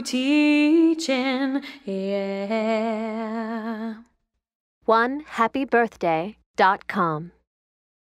teaching, yeah. 1happybirthday.com